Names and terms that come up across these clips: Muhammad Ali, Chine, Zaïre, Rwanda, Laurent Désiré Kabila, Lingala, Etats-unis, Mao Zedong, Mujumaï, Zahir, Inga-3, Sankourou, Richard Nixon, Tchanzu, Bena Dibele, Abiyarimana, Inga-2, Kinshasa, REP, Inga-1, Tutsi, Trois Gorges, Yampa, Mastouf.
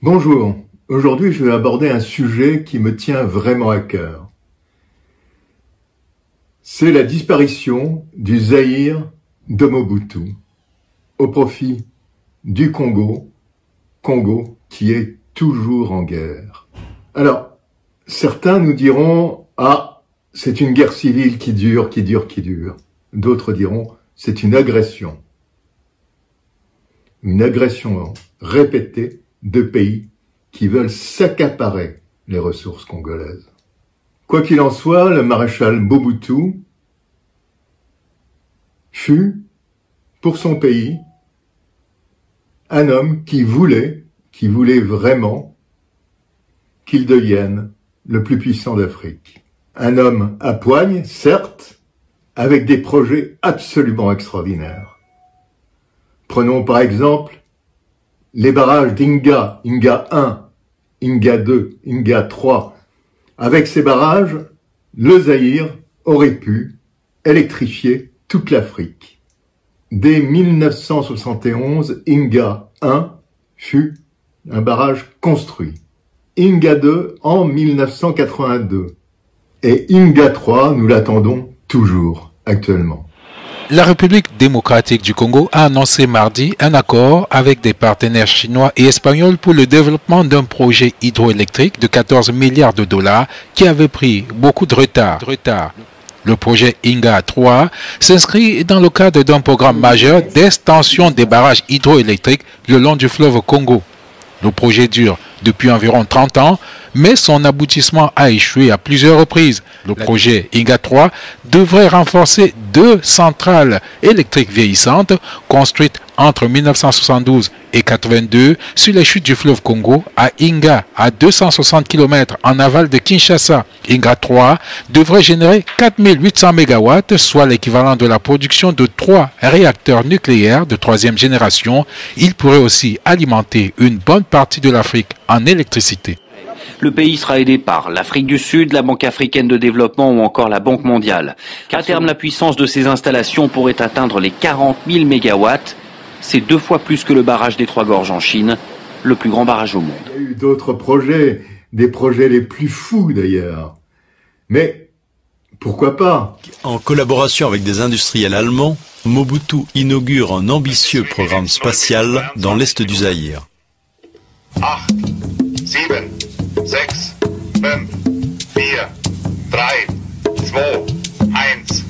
Bonjour, aujourd'hui je vais aborder un sujet qui me tient vraiment à cœur. C'est la disparition du Zahir de Mobutu au profit du Congo, qui est toujours en guerre. Alors, certains nous diront « Ah, c'est une guerre civile qui dure, qui dure ». D'autres diront « C'est une agression ». Une agression répétée de pays qui veulent s'accaparer les ressources congolaises. Quoi qu'il en soit, le maréchal Mobutu fut, pour son pays, un homme qui voulait vraiment qu'il devienne le plus puissant d'Afrique. Un homme à poigne, certes, avec des projets absolument extraordinaires. Prenons par exemple les barrages d'Inga, Inga-1, Inga-2, Inga-3. Avec ces barrages, le Zaïre aurait pu électrifier toute l'Afrique. Dès 1971, Inga-1 fut un barrage construit, Inga-2 en 1982 et Inga-3, nous l'attendons toujours actuellement. La République démocratique du Congo a annoncé mardi un accord avec des partenaires chinois et espagnols pour le développement d'un projet hydroélectrique de 14 milliards de dollars qui avait pris beaucoup de retard. Le projet Inga-3 s'inscrit dans le cadre d'un programme majeur d'extension des barrages hydroélectriques le long du fleuve Congo. Le projet dure depuis environ 30 ans, mais son aboutissement a échoué à plusieurs reprises. Le projet Inga-3 devrait renforcer 2 centrales électriques vieillissantes construites entre 1972 et 1982 sur les chutes du fleuve Congo à Inga, à 260 km en aval de Kinshasa. Inga-3 devrait générer 4800 MW, soit l'équivalent de la production de 3 réacteurs nucléaires de 3e génération. Il pourrait aussi alimenter une bonne partie de l'Afrique en électricité. Le pays sera aidé par l'Afrique du Sud, la Banque africaine de développement ou encore la Banque mondiale. À terme, la puissance de ces installations pourrait atteindre les 40 000 MW. C'est 2 fois plus que le barrage des Trois Gorges en Chine, le plus grand barrage au monde. Il y a eu d'autres projets, des projets les plus fous d'ailleurs. Mais pourquoi pas? En collaboration avec des industriels allemands, Mobutu inaugure un ambitieux programme spatial dans l'est du Zaïre. 8, 7, 6, 5, 4, 3, 2,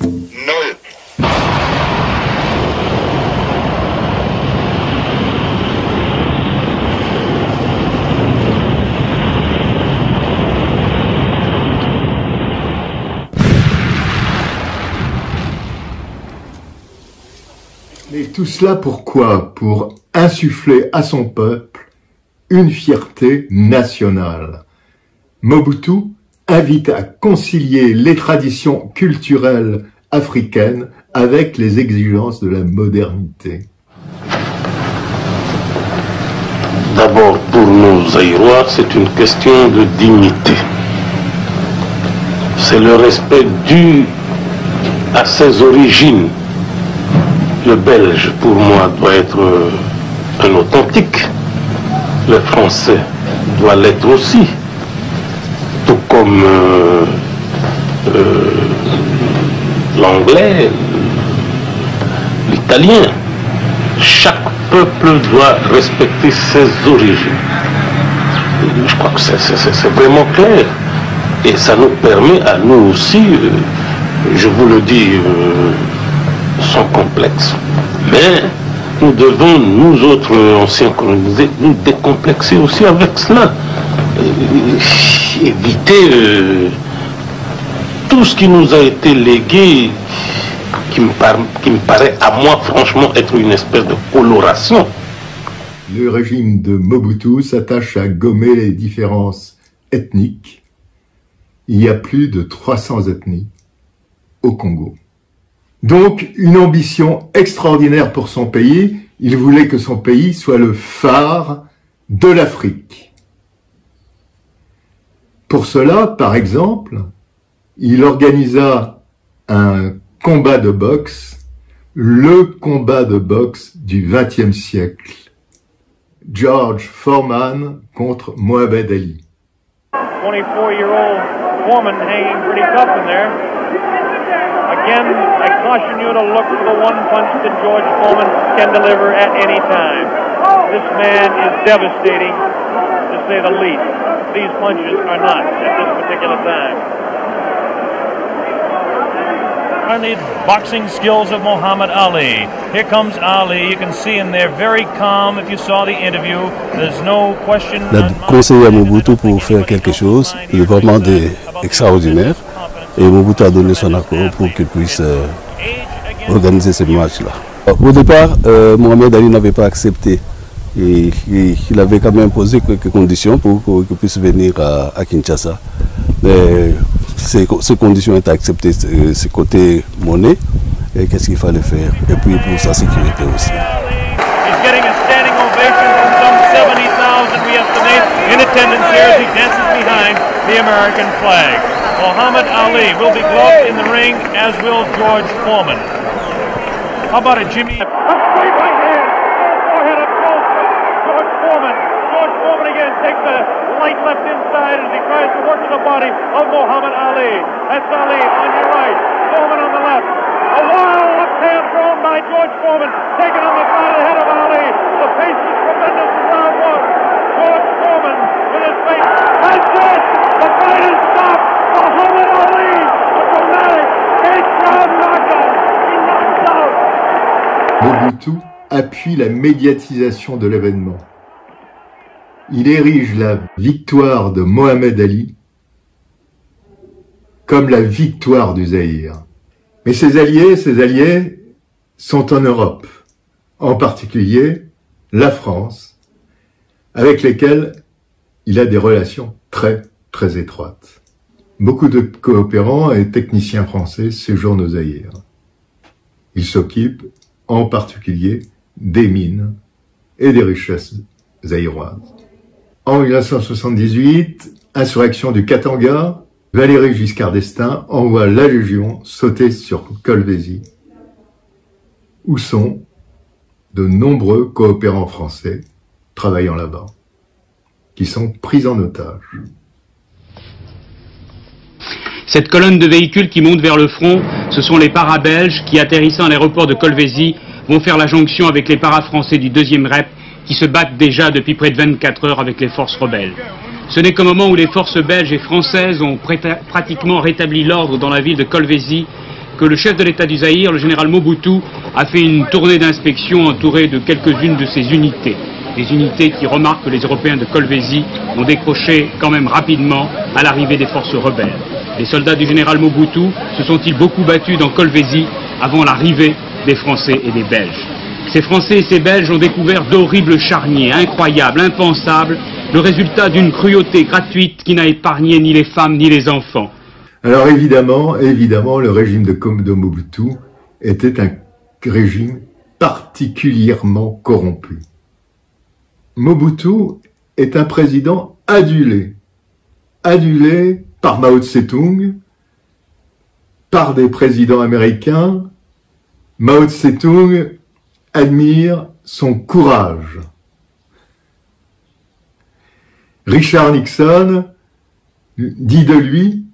1, 0. Mais tout cela pourquoi? Pour insuffler à son peuple une fierté nationale. Mobutu invite à concilier les traditions culturelles africaines avec les exigences de la modernité. D'abord, pour nos Zaïrois, c'est une question de dignité. C'est le respect dû à ses origines. Le belge, pour moi, doit être un authentique. Le français doit l'être aussi. Tout comme l'anglais, l'italien. Chaque peuple doit respecter ses origines. Je crois que c'est vraiment clair. Et ça nous permet à nous aussi, je vous le dis, sans complexe. Mais nous devons, nous autres anciens colonisés, nous décomplexer aussi avec cela. Éviter tout ce qui nous a été légué, qui me paraît à moi franchement être une espèce de coloration. Le régime de Mobutu s'attache à gommer les différences ethniques. Il y a plus de 300 ethnies au Congo. Donc, une ambition extraordinaire pour son pays. Il voulait que son pays soit le phare de l'Afrique. Pour cela, par exemple, il organisa un combat de boxe, le combat de boxe du XXe siècle. George Foreman contre Muhammad Ali. 24-year-old woman hanging pretty tough in there. Again, I caution you to look for the one punch that George Foreman can deliver at any time. This man is devastating, to say the least. These punches are not at this particular time. On the boxing skills of Muhammad Ali. Here comes Ali. You can see him there, very calm. If you saw the interview, there's no question. Il a conseillé à Mobutu pour faire quelque chose de vraiment extraordinaire, et Mobutu a donné son accord pour qu'il puisse organiser ce match-là. Au départ, Muhammad Ali n'avait pas accepté, et il avait quand même posé quelques conditions pour qu'il puisse venir à Kinshasa. Mais, ces conditions étaient acceptées, ce côté monnaie, et qu'est-ce qu'il fallait faire, et puis pour sa sécurité aussi. Mobutu appuie la médiatisation de l'événement. Il érige la victoire de Muhammad Ali comme la victoire du Zaïre. Mais ses alliés sont en Europe, en particulier la France, avec lesquels il a des relations très, très étroites. Beaucoup de coopérants et techniciens français séjournent au Zaïre. Ils s'occupent en particulier des mines et des richesses zaïroises. En 1978, insurrection du Katanga, Valéry Giscard d'Estaing envoie la Légion sauter sur Kolwezi, où sont de nombreux coopérants français travaillant là-bas, qui sont pris en otage. Cette colonne de véhicules qui monte vers le front, ce sont les paras belges qui, atterrissant à l'aéroport de Kolwezi, vont faire la jonction avec les paras français du 2e REP qui se battent déjà depuis près de 24 heures avec les forces rebelles. Ce n'est qu'au moment où les forces belges et françaises ont pratiquement rétabli l'ordre dans la ville de Kolwezi que le chef de l'État du Zaïre, le général Mobutu, a fait une tournée d'inspection entourée de quelques-unes de ses unités. Des unités qui remarquent que les Européens de Kolwezi ont décroché quand même rapidement à l'arrivée des forces rebelles. Les soldats du général Mobutu se sont-ils beaucoup battus dans Kolwezi avant l'arrivée des Français et des Belges. Ces Français et ces Belges ont découvert d'horribles charniers, incroyables, impensables, le résultat d'une cruauté gratuite qui n'a épargné ni les femmes ni les enfants. Alors évidemment, le régime de Komodo Mobutu était un régime particulièrement corrompu. Mobutu est un président adulé par Mao Zedong, par des présidents américains. Mao Zedong admire son courage. Richard Nixon dit de lui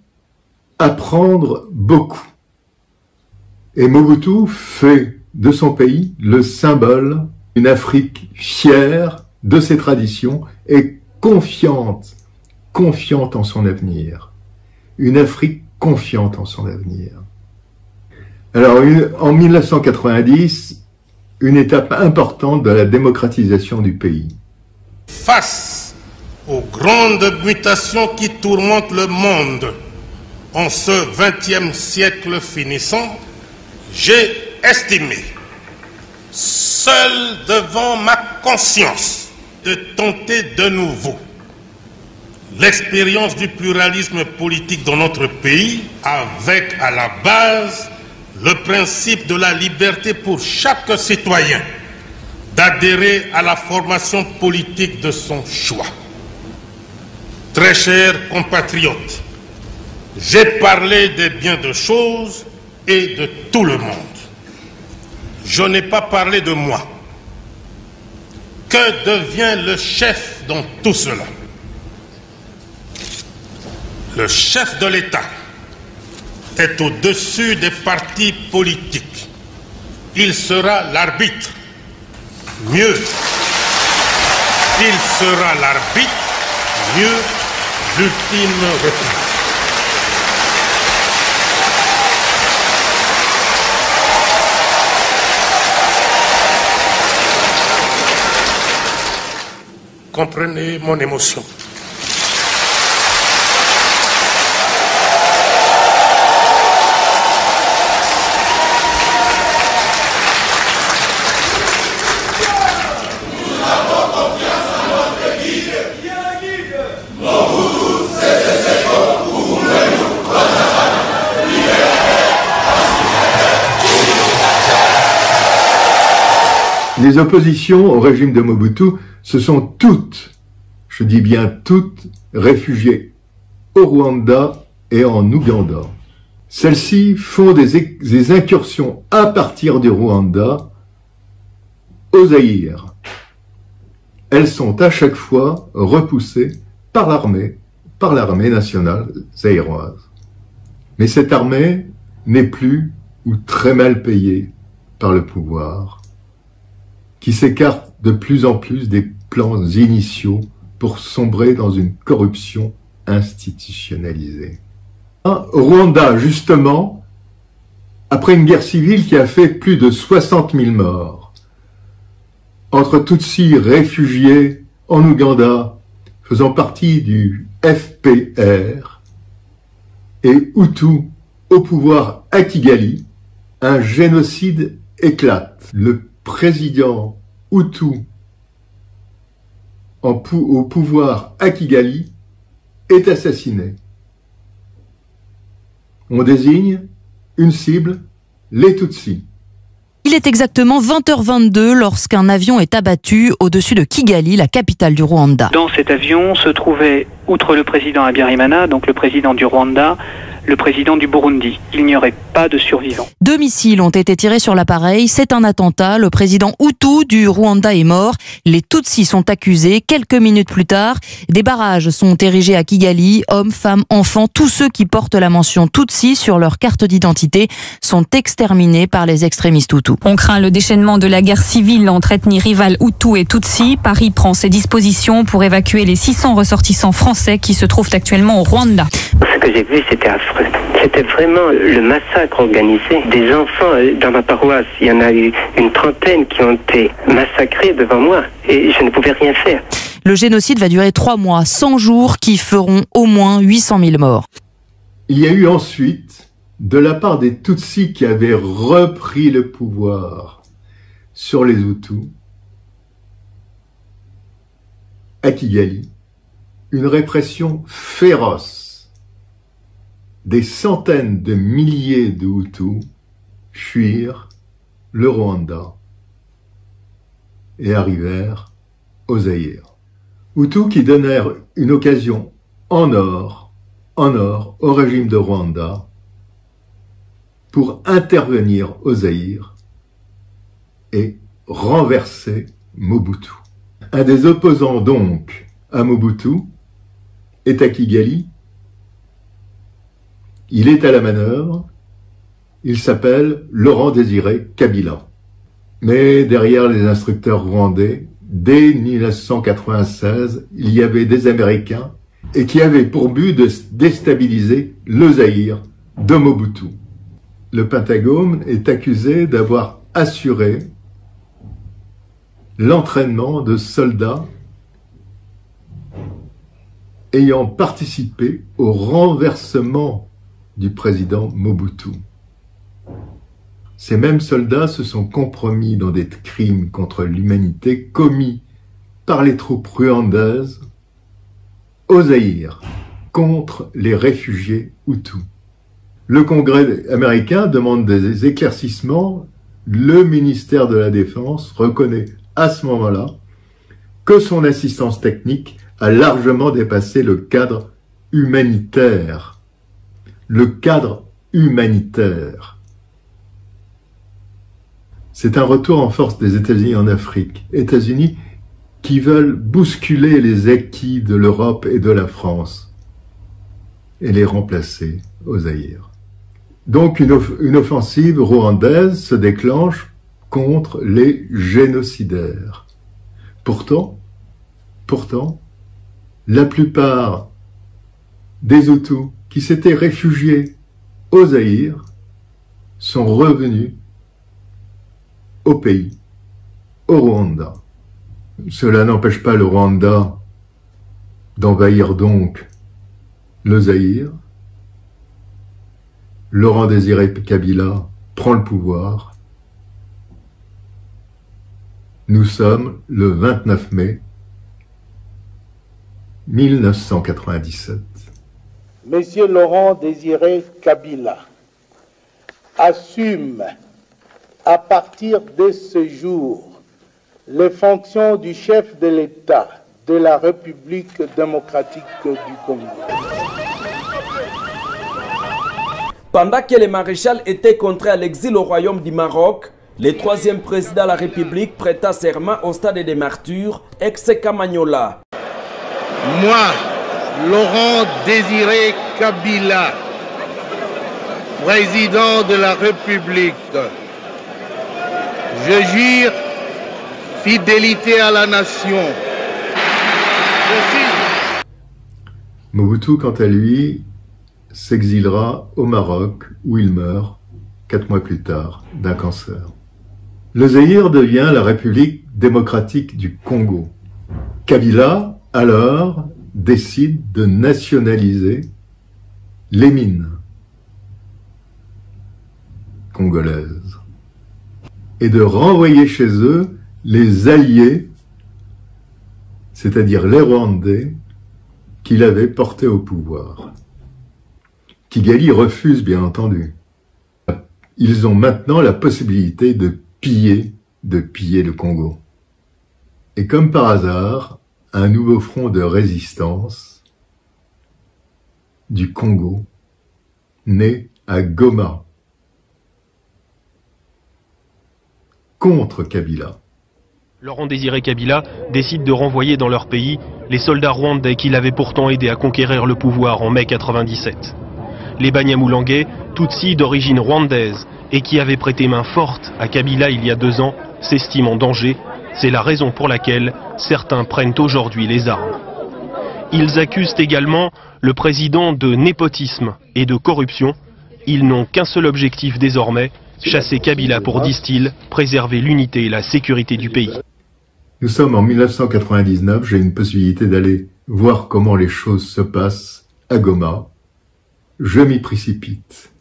apprendre beaucoup. Et Mobutu fait de son pays le symbole d'une Afrique fière de ses traditions et confiante en son avenir. Une Afrique confiante en son avenir. Alors, en 1990, une étape importante de la démocratisation du pays. Face aux grandes mutations qui tourmentent le monde en ce 20e siècle finissant, j'ai estimé, seul devant ma conscience, de tenter de nouveau l'expérience du pluralisme politique dans notre pays, avec à la base le principe de la liberté pour chaque citoyen d'adhérer à la formation politique de son choix. Très chers compatriotes, j'ai parlé des biens de choses et de tout le monde. Je n'ai pas parlé de moi. Que devient le chef dans tout cela? Le chef de l'État est au-dessus des partis politiques. Il sera l'arbitre. Mieux, il sera l'arbitre, mieux, l'ultime recours. Comprenez mon émotion. Les oppositions au régime de Mobutu se sont toutes, je dis bien toutes, réfugiées au Rwanda et en Ouganda. Celles-ci font des incursions à partir du Rwanda au Zaïre. Elles sont à chaque fois repoussées par l'armée nationale zaïroise. Mais cette armée n'est plus ou très mal payée par le pouvoir, qui s'écarte de plus en plus des plans initiaux pour sombrer dans une corruption institutionnalisée. Au Rwanda, justement, après une guerre civile qui a fait plus de 60 000 morts, entre Tutsis réfugiés en Ouganda, faisant partie du FPR, et Hutus au pouvoir à Kigali, un génocide éclate. Le président Hutu au pouvoir à Kigali est assassiné. On désigne une cible, les Tutsis. Il est exactement 20h22 lorsqu'un avion est abattu au-dessus de Kigali, la capitale du Rwanda. Dans cet avion se trouvaient, outre le président Abiyarimana, donc le président du Rwanda, le président du Burundi. Il n'y aurait pas de survivants. 2 missiles ont été tirés sur l'appareil. C'est un attentat. Le président Hutu du Rwanda est mort. Les Tutsis sont accusés. Quelques minutes plus tard, des barrages sont érigés à Kigali. Hommes, femmes, enfants, tous ceux qui portent la mention Tutsi sur leur carte d'identité sont exterminés par les extrémistes Hutus. On craint le déchaînement de la guerre civile entre ethnies rivales Hutu et Tutsi. Paris prend ses dispositions pour évacuer les 600 ressortissants français qui se trouvent actuellement au Rwanda. Ce que j'ai vu, c'était affreux. C'était vraiment le massacre organisé des enfants dans ma paroisse. Il y en a eu une trentaine qui ont été massacrés devant moi et je ne pouvais rien faire. Le génocide va durer 3 mois, 100 jours qui feront au moins 800 000 morts. Il y a eu ensuite, de la part des Tutsis qui avaient repris le pouvoir sur les Hutus, à Kigali, une répression féroce. Des centaines de milliers de Hutus fuirent le Rwanda et arrivèrent au Zaïre. Hutus qui donnèrent une occasion en or au régime de Rwanda pour intervenir au Zaïre et renverser Mobutu. Un des opposants donc à Mobutu est à Kigali. Il est à la manœuvre, il s'appelle Laurent Désiré Kabila. Mais derrière les instructeurs rwandais, dès 1996, il y avait des Américains et qui avaient pour but de déstabiliser le Zaïre de Mobutu. Le Pentagone est accusé d'avoir assuré l'entraînement de soldats ayant participé au renversement du président Mobutu. Ces mêmes soldats se sont compromis dans des crimes contre l'humanité commis par les troupes rwandaises au Zaïre contre les réfugiés Hutus. Le Congrès américain demande des éclaircissements. Le ministère de la Défense reconnaît à ce moment-là que son assistance technique a largement dépassé le cadre humanitaire. Le cadre humanitaire. C'est un retour en force des États-Unis en Afrique. États-Unis qui veulent bousculer les acquis de l'Europe et de la France et les remplacer au Zaïre. Donc une offensive rwandaise se déclenche contre les génocidaires. Pourtant, la plupart des Hutus qui s'étaient réfugiés au Zaïre sont revenus au pays, au Rwanda. Cela n'empêche pas le Rwanda d'envahir donc le Zaïre. Laurent Désiré Kabila prend le pouvoir. Nous sommes le 29 mai 1997. Monsieur Laurent Désiré Kabila assume à partir de ce jour les fonctions du chef de l'État de la République démocratique du Congo. Pendant que les maréchals étaient contraints à l'exil au royaume du Maroc, le troisième président de la République prêta serment au stade des Martyrs, ex-Kamanyola. Moi, Laurent Désiré Kabila, président de la République, je jure fidélité à la nation. Mobutu, quant à lui, s'exilera au Maroc où il meurt 4 mois plus tard d'un cancer. Le Zaïre devient la République démocratique du Congo. Kabila, alors, décide de nationaliser les mines congolaises et de renvoyer chez eux les alliés, c'est-à-dire les Rwandais, qu'il avait portés au pouvoir. Kigali refuse, bien entendu. Ils ont maintenant la possibilité de piller le Congo. Et comme par hasard, un nouveau front de résistance du Congo, né à Goma, contre Kabila. Laurent Désiré Kabila décide de renvoyer dans leur pays les soldats rwandais qui l'avaient pourtant aidé à conquérir le pouvoir en mai 97. Les Banyamulenge, Tutsis d'origine rwandaise et qui avaient prêté main forte à Kabila il y a 2 ans, s'estiment en danger. C'est la raison pour laquelle certains prennent aujourd'hui les armes. Ils accusent également le président de népotisme et de corruption. Ils n'ont qu'un seul objectif désormais, chasser Kabila pour, disent-ils, préserver l'unité et la sécurité du pays. Nous sommes en 1999, j'ai une possibilité d'aller voir comment les choses se passent à Goma. Je m'y précipite.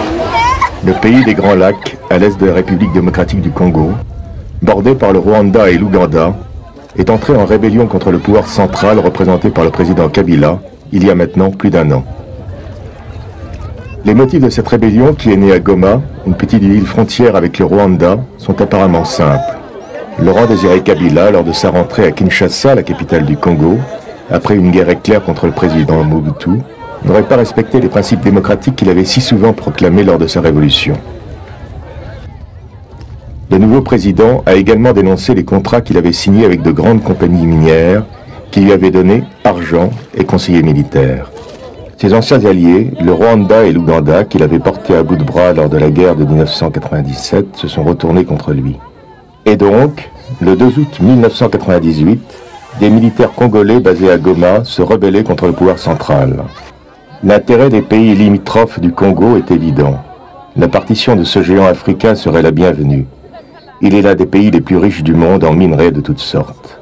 Le pays des Grands Lacs, à l'est de la République démocratique du Congo, bordé par le Rwanda et l'Ouganda, est entré en rébellion contre le pouvoir central représenté par le président Kabila il y a maintenant plus d'1 an. Les motifs de cette rébellion, qui est née à Goma, une petite ville frontière avec le Rwanda, sont apparemment simples. Laurent Désiré Kabila, lors de sa rentrée à Kinshasa, la capitale du Congo, après une guerre éclair contre le président Mobutu, n'aurait pas respecté les principes démocratiques qu'il avait si souvent proclamés lors de sa révolution. Le nouveau président a également dénoncé les contrats qu'il avait signés avec de grandes compagnies minières qui lui avaient donné argent et conseillers militaires. Ses anciens alliés, le Rwanda et l'Ouganda, qu'il avait porté à bout de bras lors de la guerre de 1997, se sont retournés contre lui. Et donc, le 2 août 1998, des militaires congolais basés à Goma se rebellaient contre le pouvoir central. L'intérêt des pays limitrophes du Congo est évident. La partition de ce géant africain serait la bienvenue. Il est l'un des pays les plus riches du monde en minerais de toutes sortes.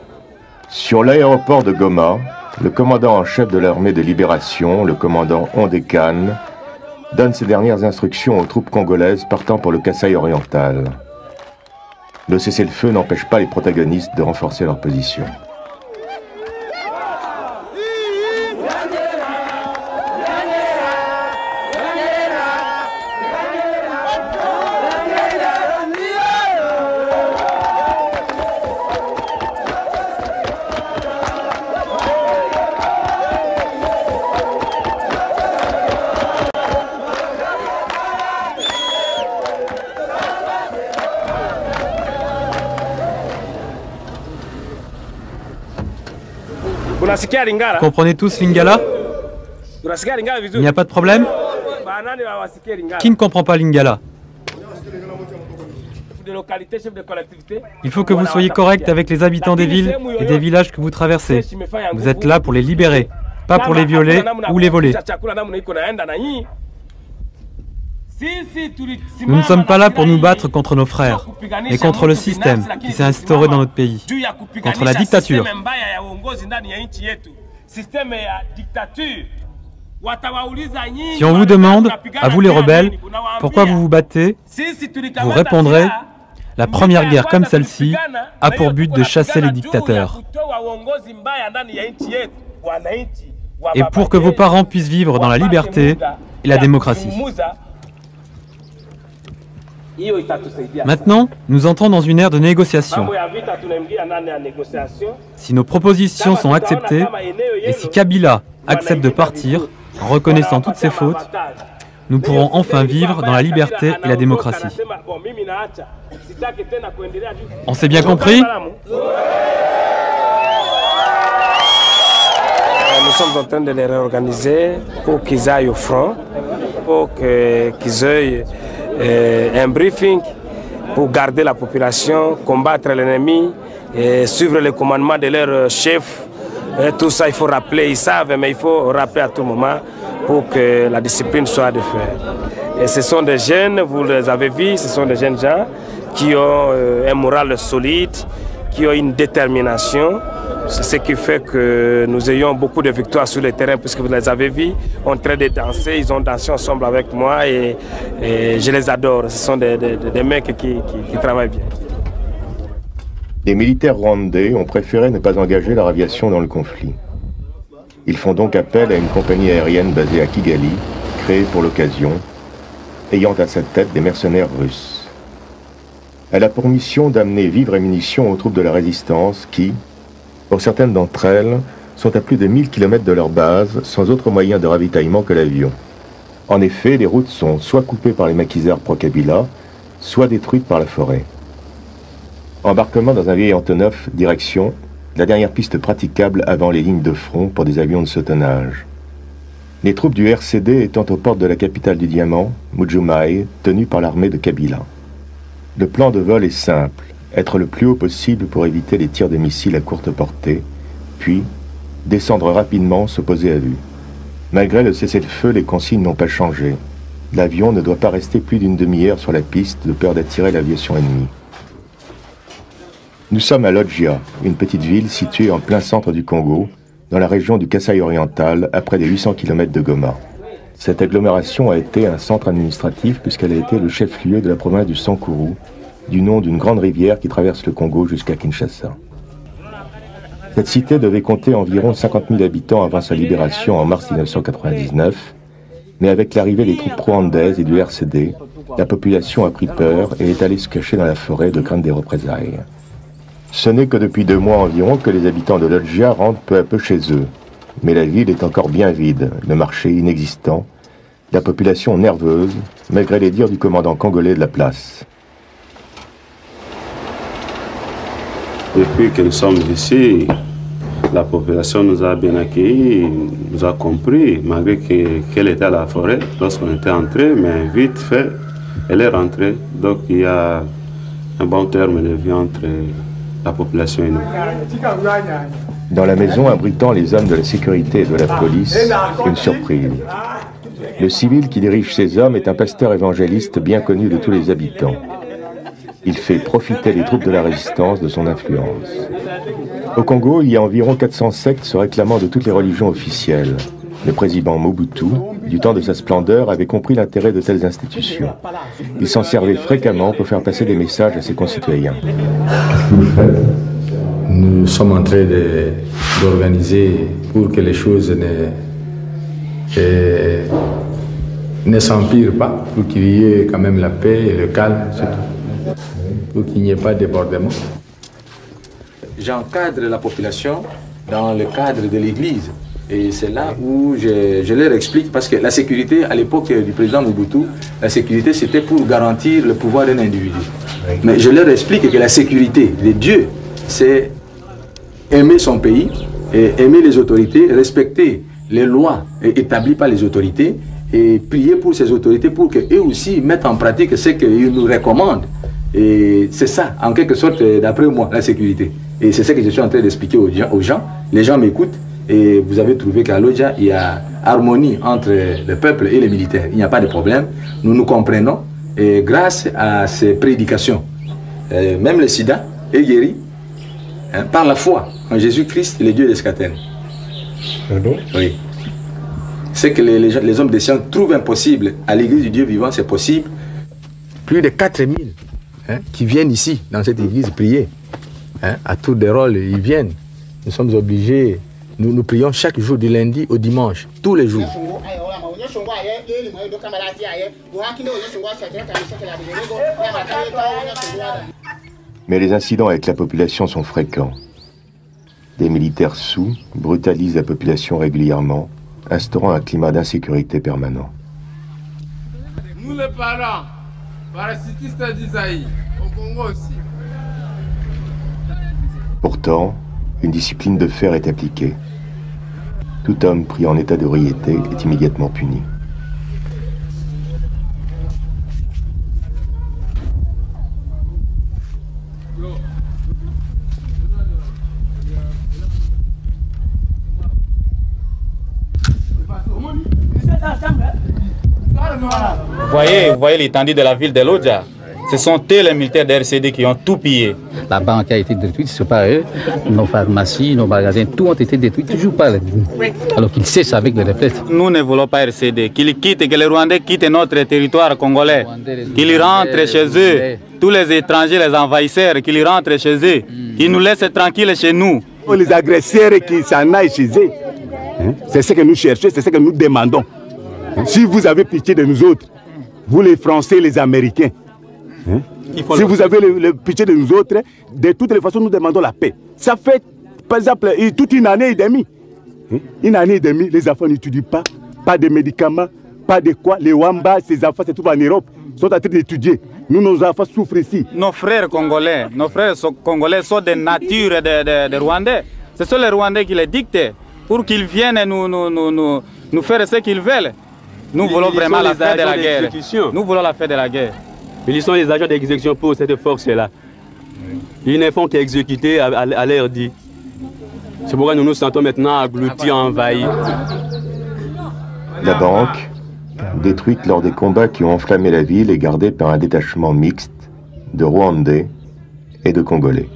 Sur l'aéroport de Goma, le commandant en chef de l'armée de libération, le commandant Ondekane, donne ses dernières instructions aux troupes congolaises partant pour le Kasaï oriental. Le cessez-le-feu n'empêche pas les protagonistes de renforcer leur position. Comprenez tous Lingala? Il n'y a pas de problème? Qui ne comprend pas Lingala? Il faut que vous soyez correct avec les habitants des villes et des villages que vous traversez. Vous êtes là pour les libérer, pas pour les violer ou les voler. Nous ne sommes pas là pour nous battre contre nos frères, mais contre le système qui s'est instauré dans notre pays, contre la dictature. Si on vous demande, à vous les rebelles, pourquoi vous vous battez, vous répondrez: la première guerre comme celle-ci a pour but de chasser les dictateurs. Et pour que vos parents puissent vivre dans la liberté et la démocratie. Maintenant, nous entrons dans une ère de négociation. Si nos propositions sont acceptées, et si Kabila accepte de partir, en reconnaissant toutes ses fautes, nous pourrons enfin vivre dans la liberté et la démocratie. On s'est bien compris? Nous sommes en train de les réorganiser pour qu'ils aillent au front, pour qu'ils aient un briefing pour garder la population, combattre l'ennemi, suivre les commandements de leur chef. Et tout ça, il faut rappeler, ils savent, mais il faut rappeler à tout moment pour que la discipline soit de faire. Et ce sont des jeunes, vous les avez vus, ce sont des jeunes gens qui ont un moral solide, qui ont une détermination. C'est ce qui fait que nous ayons beaucoup de victoires sur le terrain, puisque vous les avez vus, en train de danser, ils ont dansé ensemble avec moi et je les adore. Ce sont des mecs qui travaillent bien. Les militaires rwandais ont préféré ne pas engager leur aviation dans le conflit. Ils font donc appel à une compagnie aérienne basée à Kigali, créée pour l'occasion, ayant à sa tête des mercenaires russes. Elle a pour mission d'amener vivres et munitions aux troupes de la résistance qui, pour certaines d'entre elles, sont à plus de 1000 km de leur base, sans autre moyen de ravitaillement que l'avion. En effet, les routes sont soit coupées par les maquisards pro-Kabila, soit détruites par la forêt. Embarquement dans un vieil Antonov, direction, la dernière piste praticable avant les lignes de front pour des avions de ce tonnage. Les troupes du RCD étant aux portes de la capitale du Diamant, Mujumaï, tenue par l'armée de Kabila. Le plan de vol est simple, être le plus haut possible pour éviter les tirs de missiles à courte portée, puis descendre rapidement, se poser à vue. Malgré le cessez-le-feu, les consignes n'ont pas changé. L'avion ne doit pas rester plus d'une demi-heure sur la piste de peur d'attirer l'aviation ennemie. Nous sommes à Lodja, une petite ville située en plein centre du Congo, dans la région du Kasaï oriental, à près des 800 km de Goma. Cette agglomération a été un centre administratif puisqu'elle a été le chef-lieu de la province du Sankourou, du nom d'une grande rivière qui traverse le Congo jusqu'à Kinshasa. Cette cité devait compter environ 50 000 habitants avant sa libération en mars 1999, mais avec l'arrivée des troupes rwandaises et du RCD, la population a pris peur et est allée se cacher dans la forêt de crainte des représailles. Ce n'est que depuis 2 mois environ que les habitants de Lodja rentrent peu à peu chez eux. Mais la ville est encore bien vide, le marché inexistant, la population nerveuse, malgré les dires du commandant congolais de la place. Depuis que nous sommes ici, la population nous a bien accueillis, nous a compris, malgré qu'elle était à la forêt lorsqu'on était entré, mais vite fait, elle est rentrée. Donc il y a un bon terme de vie entre la population et nous. Dans la maison abritant les hommes de la sécurité et de la police, une surprise. Le civil qui dirige ces hommes est un pasteur évangéliste bien connu de tous les habitants. Il fait profiter les troupes de la résistance de son influence. Au Congo, il y a environ 400 sectes se réclamant de toutes les religions officielles. Le président Mobutu, du temps de sa splendeur, avait compris l'intérêt de telles institutions. Il s'en servait fréquemment pour faire passer des messages à ses concitoyens. Nous sommes en train d'organiser pour que les choses ne s'empirent pas, pour qu'il y ait quand même la paix et le calme, c'est tout. Pour qu'il n'y ait pas de débordement. J'encadre la population dans le cadre de l'Église. Et c'est là où je leur explique, parce que la sécurité, à l'époque du président Mobutu, la sécurité c'était pour garantir le pouvoir d'un individu. Mais je leur explique que la sécurité de Dieu, c'est aimer son pays, aimer les autorités, respecter les lois établies par les autorités et prier pour ces autorités pour qu'eux aussi mettent en pratique ce qu'ils nous recommandent. Et c'est ça, en quelque sorte, d'après moi, la sécurité. Et c'est ce que je suis en train d'expliquer aux gens. Les gens m'écoutent et vous avez trouvé qu'à Lodja, il y a harmonie entre le peuple et les militaires. Il n'y a pas de problème. Nous nous comprenons et grâce à ces prédications. Même le sida est guéri par la foi en Jésus-Christ, le Dieu d'Escatène. Pardon ? Oui. C'est que les hommes de science trouvent impossible. À l'église du Dieu vivant, c'est possible. Plus de 4000 qui viennent ici, dans cette église, prier. À tour de rôle, ils viennent. Nous sommes obligés, nous prions chaque jour du lundi au dimanche, tous les jours. Mais les incidents avec la population sont fréquents. Des militaires sous brutalisent la population régulièrement, instaurant un climat d'insécurité permanent. Nous les parents, parasitistes d'Isaïe, au Congo aussi. Pourtant, une discipline de fer est appliquée. Tout homme pris en état d'obriété est immédiatement puni. Vous voyez l'étendue de la ville de Lodja. Ce sont eux les militaires de RCD qui ont tout pillé. La banque a été détruite, c'est pas eux. Nos pharmacies, nos magasins, tout ont été détruits, toujours par les groupes. Alors qu'ils cessent avec les réflexes. Nous ne voulons pas RCD. Qu'ils quittent, que les Rwandais quittent notre territoire congolais. Qu'ils rentrent chez eux. Tous les étrangers, les envahisseurs, qu'ils rentrent chez eux. Qu'ils nous laissent tranquilles chez nous. Les agresseurs qui s'en aillent chez eux. C'est ce que nous cherchons, c'est ce que nous demandons. Si vous avez pitié de nous autres, vous les Français, les Américains, si vous avez le pitié de nous autres, de toutes les façons, nous demandons la paix. Ça fait, par exemple, toute une année et demie. Une année et demie, les enfants n'étudient pas, pas de médicaments, pas de quoi. Les Wamba, ces enfants se trouvent en Europe, sont en train d'étudier. Nous, nos enfants souffrent ici. Nos frères congolais sont des natures de Rwandais. Ce sont les Rwandais qui les dictent pour qu'ils viennent nous faire ce qu'ils veulent. Nous voulons vraiment la fin de la guerre. Nous voulons la fin de la guerre. Ils sont les agents d'exécution pour cette force-là. Ils ne font qu'exécuter à l'air dit. C'est pourquoi nous nous sentons maintenant engloutis, envahis. La banque, détruite lors des combats qui ont enflammé la ville, est gardée par un détachement mixte de Rwandais et de Congolais.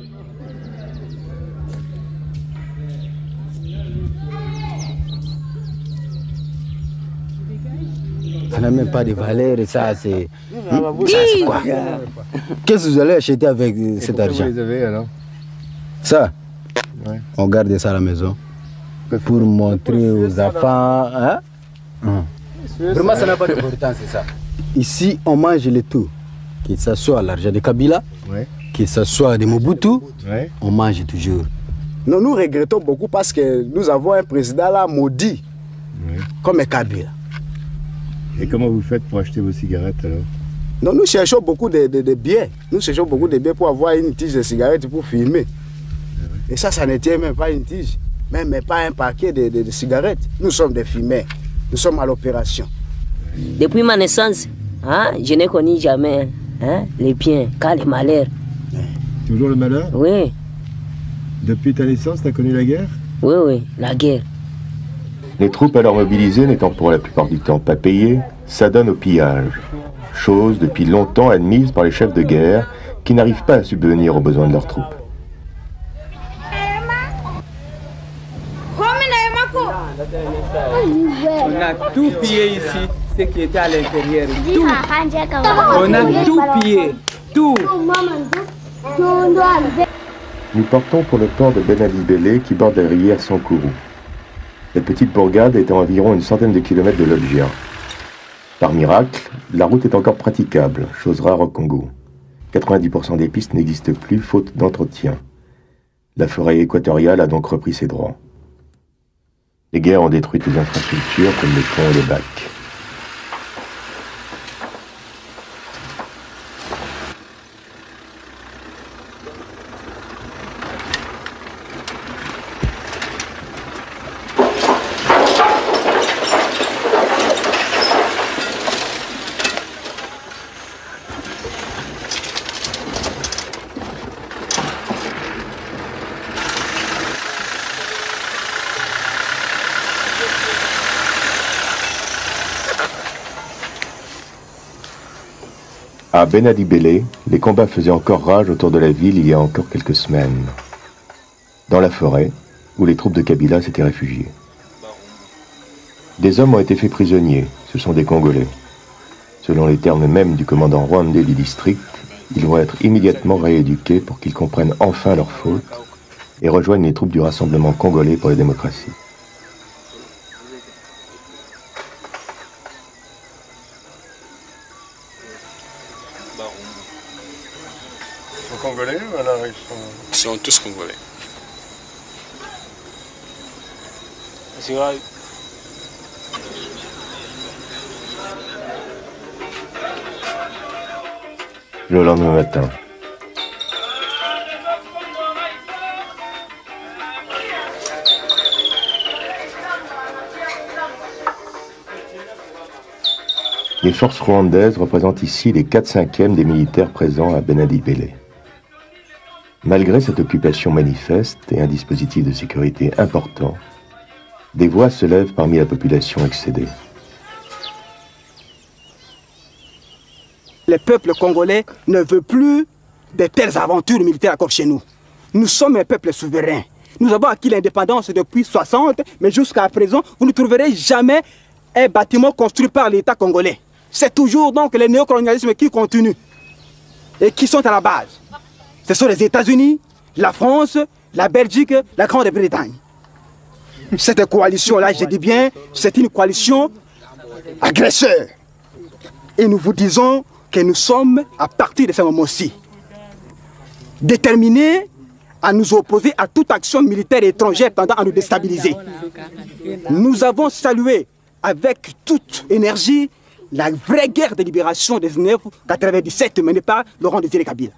Ça n'a même pas de valeur et ça, c'est quoi? Qu'est-ce que vous allez acheter avec cet argent? Ça, on garde ça à la maison pour montrer aux enfants. Vraiment, ça n'a pas d'importance, c'est ça. Ici, on mange le tout. Que ce soit l'argent de Kabila, que ce soit de Mobutu, on mange toujours. Nous, nous regrettons beaucoup parce que nous avons un président là maudit, comme Kabila. Et comment vous faites pour acheter vos cigarettes alors? Non, nous cherchons beaucoup de biais. Nous cherchons beaucoup de biais pour avoir une tige de cigarettes pour filmer. Et ça, ça ne tient même pas une tige, même pas un paquet de cigarettes. Nous sommes des fumeurs, nous sommes à l'opération. Depuis ma naissance, je n'ai connu jamais les biens, car les malheurs. Toujours le malheur? Oui. Depuis ta naissance, tu as connu la guerre? Oui, oui, la guerre. Les troupes alors mobilisées n'étant pour la plupart du temps pas payées, s'adonnent au pillage. Chose depuis longtemps admise par les chefs de guerre qui n'arrivent pas à subvenir aux besoins de leurs troupes. On a tout pillé ici, ce qui était à l'intérieur. On a tout pillé, tout. Nous partons pour le port de Bena Dibele qui borde la rivière Sankourou. La petite bourgade est à environ une centaine de kilomètres de Lodja. Par miracle, la route est encore praticable, chose rare au Congo. 90% des pistes n'existent plus, faute d'entretien. La forêt équatoriale a donc repris ses droits. Les guerres ont détruit des infrastructures comme les ponts et les bacs. À Bena Dibele, les combats faisaient encore rage autour de la ville il y a encore quelques semaines, dans la forêt où les troupes de Kabila s'étaient réfugiées. Des hommes ont été faits prisonniers, ce sont des Congolais. Selon les termes mêmes du commandant rwandais du district, ils vont être immédiatement rééduqués pour qu'ils comprennent enfin leurs fautes et rejoignent les troupes du Rassemblement congolais pour la démocratie. Ils sont tous congolais. Le lendemain matin, les forces rwandaises représentent ici les 4/5e des militaires présents à Bena Dibele. Malgré cette occupation manifeste et un dispositif de sécurité important, des voix se lèvent parmi la population excédée. Le peuple congolais ne veut plus de telles aventures militaires encore chez nous. Nous sommes un peuple souverain. Nous avons acquis l'indépendance depuis 60, mais jusqu'à présent, vous ne trouverez jamais un bâtiment construit par l'État congolais. C'est toujours donc le néocolonialisme qui continue et qui sont à la base. Ce sont les États-Unis, la France, la Belgique, la Grande-Bretagne. Cette coalition-là, je dis bien, c'est une coalition agresseur. Et nous vous disons que nous sommes, à partir de ce moment-ci, déterminés à nous opposer à toute action militaire étrangère tendant à nous déstabiliser. Nous avons salué avec toute énergie la vraie guerre de libération de 1997 menée par Laurent Désiré Kabila.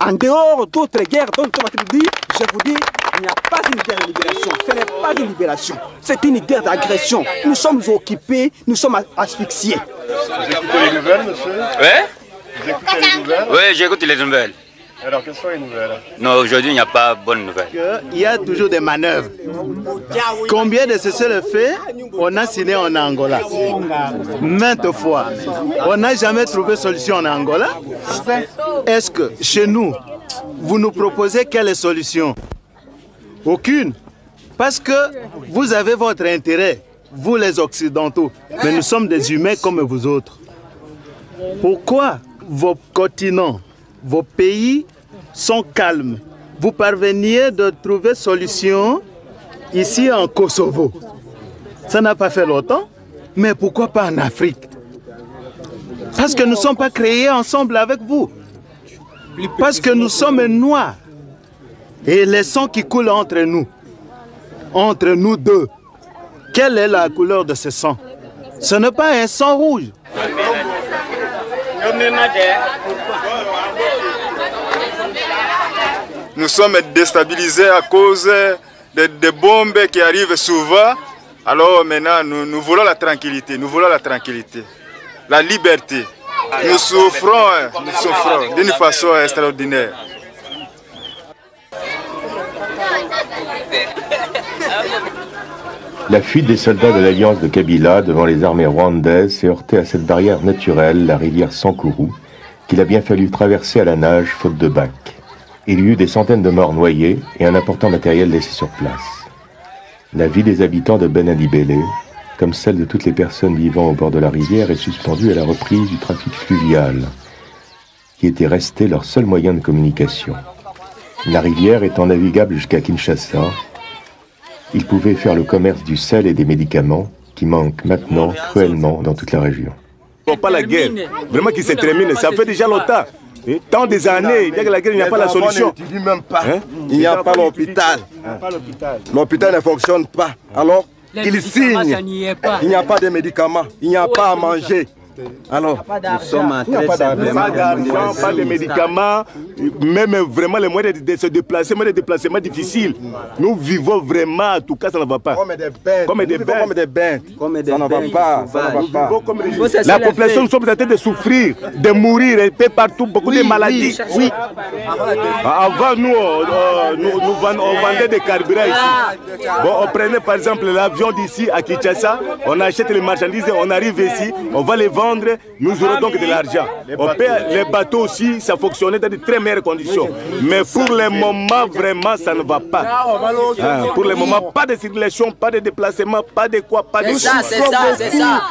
En dehors d'autres guerres dont on m'a dit, je vous dis, il n'y a pas une guerre de libération. Ce n'est pas une libération, c'est une guerre d'agression. Nous sommes occupés, nous sommes asphyxiés. Vous écoutez les nouvelles, monsieur? Oui. Vous écoutez les nouvelles? Oui, j'écoute les nouvelles. Alors, quelles sont les nouvelles? Non, aujourd'hui, il n'y a pas de bonnes nouvelles. Il y a toujours des manœuvres. Combien de cessez-le-feu on a signé en Angola? Maintes fois. On n'a jamais trouvé solution en Angola. Est-ce que, chez nous, vous nous proposez quelle solution? Aucune. Parce que vous avez votre intérêt, vous les Occidentaux. Mais nous sommes des humains comme vous autres. Pourquoi vos continents, vos pays sont calmes? Vous parveniez de trouver solution ici en Kosovo. Ça n'a pas fait longtemps, mais pourquoi pas en Afrique? Parce que nous ne sommes pas créés ensemble avec vous. Parce que nous sommes noirs. Et les sangs qui coulent entre nous deux, quelle est la couleur de ce sang? Ce n'est pas un sang rouge. Nous sommes déstabilisés à cause des bombes qui arrivent souvent. Alors maintenant, nous voulons la tranquillité, nous voulons la tranquillité, la liberté. Nous souffrons d'une façon extraordinaire. La fuite des soldats de l'alliance de Kabila devant les armées rwandaises s'est heurtée à cette barrière naturelle, la rivière Sankourou, qu'il a bien fallu traverser à la nage faute de bac. Il y eut des centaines de morts noyés et un important matériel laissé sur place. La vie des habitants de Bena Dibele, comme celle de toutes les personnes vivant au bord de la rivière, est suspendue à la reprise du trafic fluvial, qui était resté leur seul moyen de communication. La rivière étant navigable jusqu'à Kinshasa, ils pouvaient faire le commerce du sel et des médicaments qui manquent maintenant cruellement dans toute la région. Pas la guerre, vraiment qui se termine, ça fait déjà longtemps. Tant des années, il y a que la guerre, il n'y a pas la solution. Il n'y a pas l'hôpital. L'hôpital ne fonctionne pas. Alors, ils signent. Il n'y a pas de médicaments, il n'y a pas à manger. Alors, nous sommes en train de pas de médicaments, même vraiment les moyens de se déplacer, mais les déplacements difficiles. Nous vivons vraiment, en tout cas, ça ne va pas. Comme des bêtes. Ça ne va pas. La population, nous sommes en train de souffrir, de mourir, et partout, beaucoup de maladies. Oui. Avant, nous vendait des carburants ici. Bon, on prenait par exemple l'avion d'ici à Kinshasa, on achète les marchandises, on arrive ici, on va les vendre. vendre, nous aurons donc de l'argent. Les bateaux aussi, ça fonctionnait dans de très meilleures conditions. Mais pour le moment, vraiment, ça ne va pas. Pour le moment, pas de circulation, pas de déplacement, pas de quoi, pas de...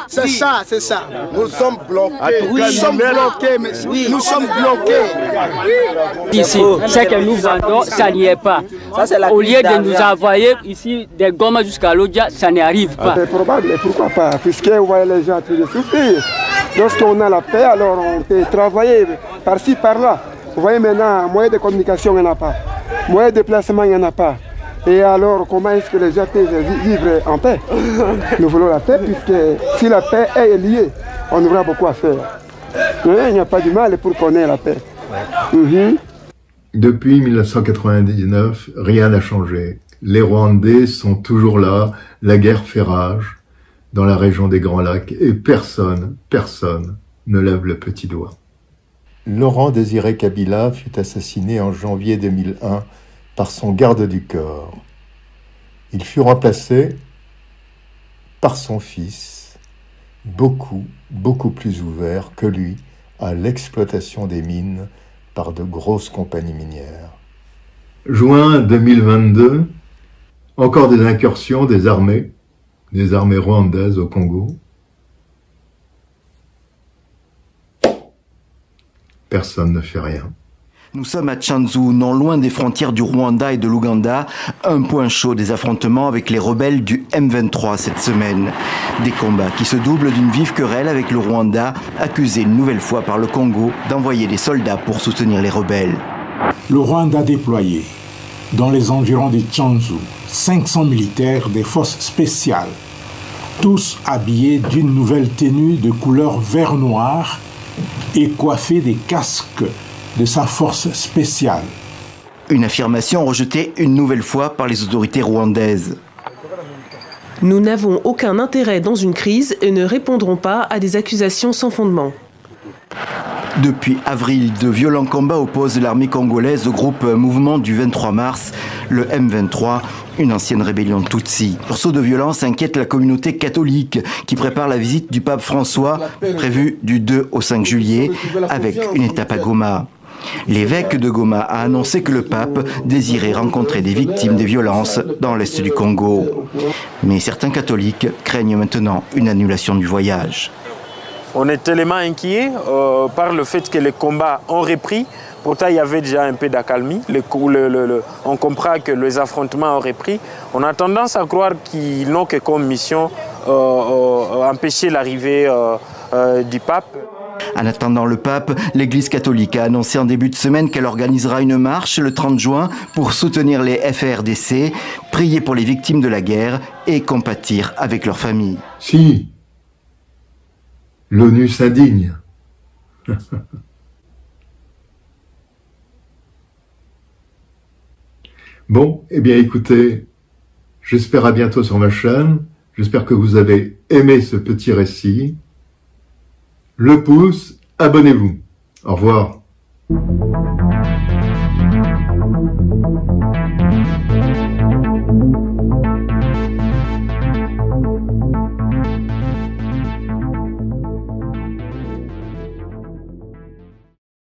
C'est ça. Nous sommes bloqués. Nous sommes bloqués. Ici, ce que nous vendons, ça n'y est pas. Au lieu de nous envoyer ici des Goma jusqu'à Lodja, ça n'arrive pas. C'est probable, et pourquoi pas, puisque vous voyez les gens en train de souffrir. Lorsqu'on a la paix, alors on peut travailler par-ci, par-là. Vous voyez maintenant, moyen de communication, il n'y en a pas. Moyen de déplacement, il n'y en a pas. Et alors, comment est-ce que les gens peuvent vivre en paix? Nous voulons la paix, puisque si la paix est liée, on aura beaucoup à faire. Il n'y a pas du mal pour qu'on ait la paix. Depuis 1999, rien n'a changé. Les Rwandais sont toujours là, la guerre fait rage dans la région des Grands Lacs et personne ne lève le petit doigt. Laurent Désiré Kabila fut assassiné en janvier 2001 par son garde du corps. Il fut remplacé par son fils, beaucoup plus ouvert que lui à l'exploitation des mines par de grosses compagnies minières. Juin 2022, encore des incursions des armées rwandaises au Congo. Personne ne fait rien. Nous sommes à Tchanzu, non loin des frontières du Rwanda et de l'Ouganda, un point chaud des affrontements avec les rebelles du M23 cette semaine. Des combats qui se doublent d'une vive querelle avec le Rwanda, accusé une nouvelle fois par le Congo d'envoyer des soldats pour soutenir les rebelles. Le Rwanda a déployé, dans les environs de Tchanzu, 500 militaires des forces spéciales, tous habillés d'une nouvelle tenue de couleur vert-noir et coiffés des casques de sa force spéciale. Une affirmation rejetée une nouvelle fois par les autorités rwandaises. Nous n'avons aucun intérêt dans une crise et ne répondrons pas à des accusations sans fondement. Depuis avril, de violents combats opposent l'armée congolaise au groupe Mouvement du 23 mars, le M23, une ancienne rébellion Tutsi. Un sursaut de violence inquiète la communauté catholique qui prépare la visite du pape François, prévue du 2 au 5 juillet, avec une étape à Goma. L'évêque de Goma a annoncé que le pape désirait rencontrer des victimes des violences dans l'est du Congo. Mais certains catholiques craignent maintenant une annulation du voyage. On est tellement inquiets par le fait que les combats ont repris. Pourtant, il y avait déjà un peu d'accalmie. On comprend que les affrontements ont repris. On a tendance à croire qu'ils n'ont que comme mission empêcher l'arrivée du pape. En attendant le pape, l'Église catholique a annoncé en début de semaine qu'elle organisera une marche le 30 juin pour soutenir les FRDC, prier pour les victimes de la guerre et compatir avec leurs familles. Si l'ONU s'indigne. Bon, eh bien écoutez, j'espère à bientôt sur ma chaîne. J'espère que vous avez aimé ce petit récit. Le pouce, abonnez-vous. Au revoir.